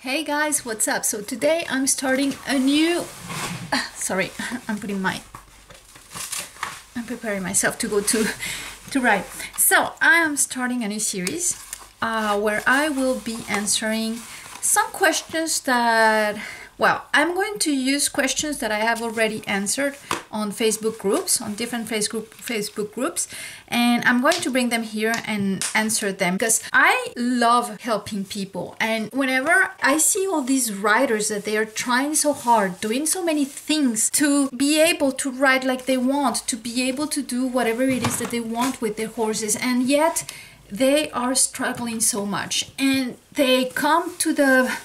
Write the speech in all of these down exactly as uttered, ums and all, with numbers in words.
Hey guys, what's up? So today I'm starting a new ah, sorry, I'm putting my I'm preparing myself to go to to ride. So I am starting a new series uh, where I will be answering some questions that, well, I'm going to use questions that I have already answered on Facebook groups, on different Facebook Facebook groups, and I'm going to bring them here and answer them because I love helping people. And whenever I see all these riders that they are trying so hard, doing so many things to be able to ride like they want, to be able to do whatever it is that they want with their horses, and yet they are struggling so much, and they come to the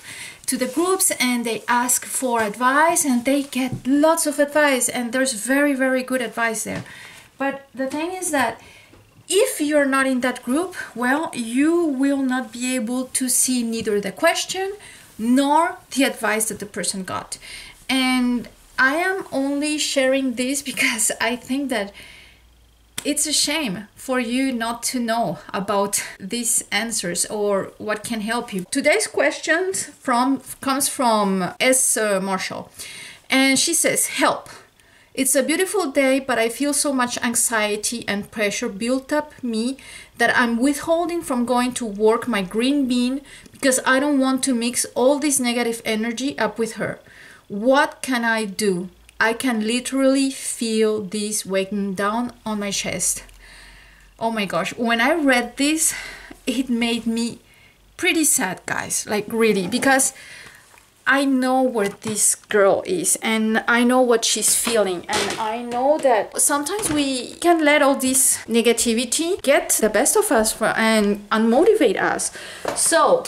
to the groups and they ask for advice, and they get lots of advice, and there's very very good advice there. But the thing is that if you're not in that group, well, you will not be able to see neither the question nor the advice that the person got. And I am only sharing this because I think that it's a shame for you not to know about these answers or what can help you. Today's question from comes from S. Marshall, and she says, help. It's a beautiful day, but I feel so much anxiety and pressure built up me that I'm withholding from going to work my green bean because I don't want to mix all this negative energy up with her. What can I do? I can literally feel this weighing down on my chest. Oh my gosh, when I read this, it made me pretty sad, guys, like really, because I know where this girl is and I know what she's feeling, and I know that sometimes we can let all this negativity get the best of us for, and unmotivate us. So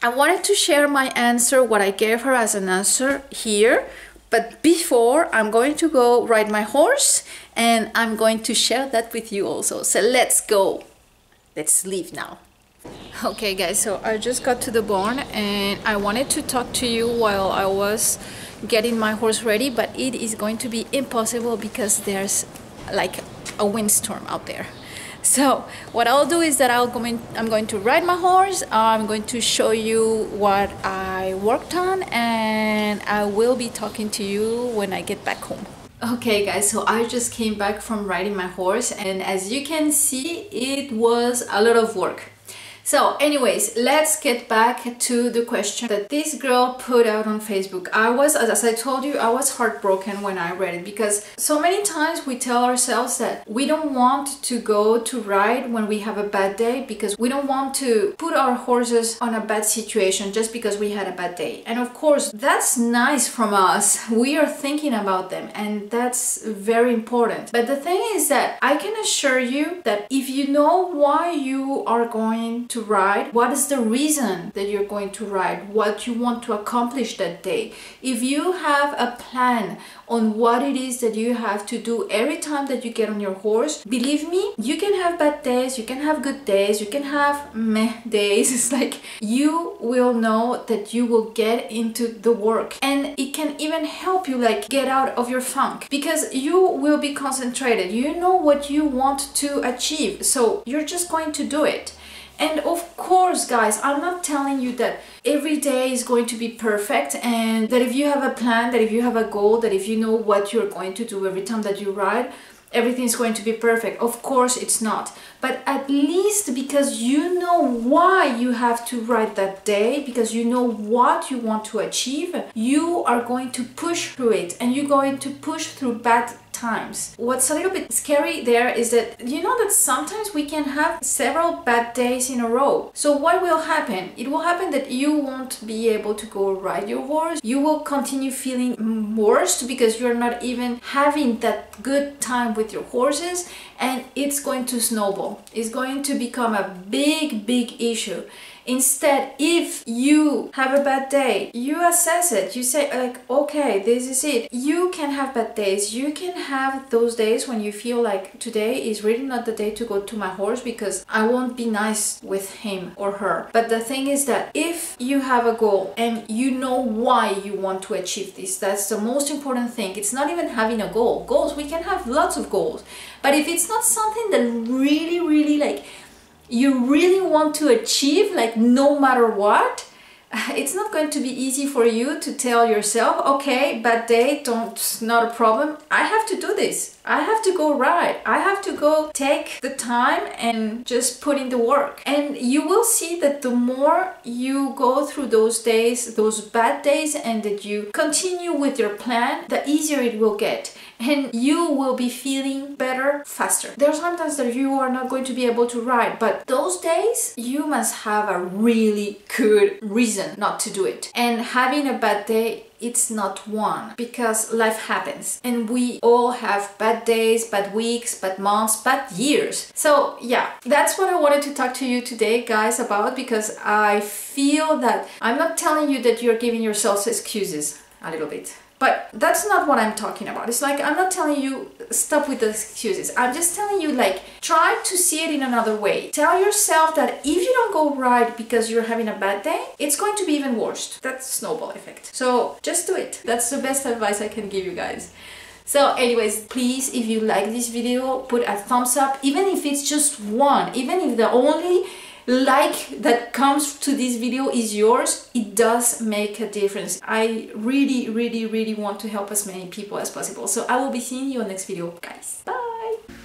I wanted to share my answer, what I gave her as an answer here. But before, I'm going to go ride my horse and I'm going to share that with you also. So let's go. Let's leave now. Okay guys, so I just got to the barn and I wanted to talk to you while I was getting my horse ready, but it is going to be impossible because there's like a windstorm out there. So what I'll do is that I'll go in, I'm going to ride my horse, I'm going to show you what I worked on, and I will be talking to you when I get back home. Okay guys, so I just came back from riding my horse, and as you can see, it was a lot of work. So anyways, let's get back to the question that this girl put out on Facebook. I was, as I told you, I was heartbroken when I read it because so many times we tell ourselves that we don't want to go to ride when we have a bad day because we don't want to put our horses on a bad situation just because we had a bad day. And of course, that's nice from us. We are thinking about them, and that's very important. But the thing is that I can assure you that if you know why you are going to to ride, what is the reason that you're going to ride, what you want to accomplish that day, if you have a plan on what it is that you have to do every time that you get on your horse, believe me, you can have bad days, you can have good days, you can have meh days, it's like you will know that you will get into the work, and it can even help you like get out of your funk because you will be concentrated, you know what you want to achieve, so you're just going to do it. And of course, guys, I'm not telling you that every day is going to be perfect, and that if you have a plan, that if you have a goal, that if you know what you're going to do every time that you ride, everything is going to be perfect. Of course, it's not. But at least because you know why you have to ride that day, because you know what you want to achieve, you are going to push through it, and you're going to push through bad times. What's a little bit scary there is that you know that sometimes we can have several bad days in a row. So what will happen? It will happen that you won't be able to go ride your horse. You will continue feeling worse because you're not even having that good time with your horses, and it's going to snowball. It's going to become a big, big issue. Instead, if you have a bad day, you assess it. You say like, okay, this is it. You can have bad days. You can have those days when you feel like today is really not the day to go to my horse because I won't be nice with him or her. But the thing is that if you have a goal and you know why you want to achieve this, that's the most important thing. It's not even having a goal. Goals, we can have lots of goals. But if it's not something that really, really like, you really want to achieve, like no matter what, it's not going to be easy for you to tell yourself, okay, bad day, don't, not a problem, I have to do this, I have to go ride, I have to go take the time and just put in the work. And you will see that the more you go through those days, those bad days, and that you continue with your plan, the easier it will get. And you will be feeling better faster. There are sometimes that you are not going to be able to ride, but those days you must have a really good reason not to do it. And having a bad day, it's not one, because life happens and we all have bad days, bad weeks, bad months, bad years. So yeah, that's what I wanted to talk to you today, guys, about, because I feel that I'm not telling you that you're giving yourselves excuses a little bit. But that's not what I'm talking about. It's like, I'm not telling you stop with the excuses. I'm just telling you, like, try to see it in another way. Tell yourself that if you don't go right because you're having a bad day, it's going to be even worse. That's snowball effect. So just do it. That's the best advice I can give you guys. So anyways, please, if you like this video, put a thumbs up, even if it's just one, even if the only like that comes to this video is yours, it does make a difference. I really, really, really want to help as many people as possible. So I will be seeing you on the next video, guys. Bye!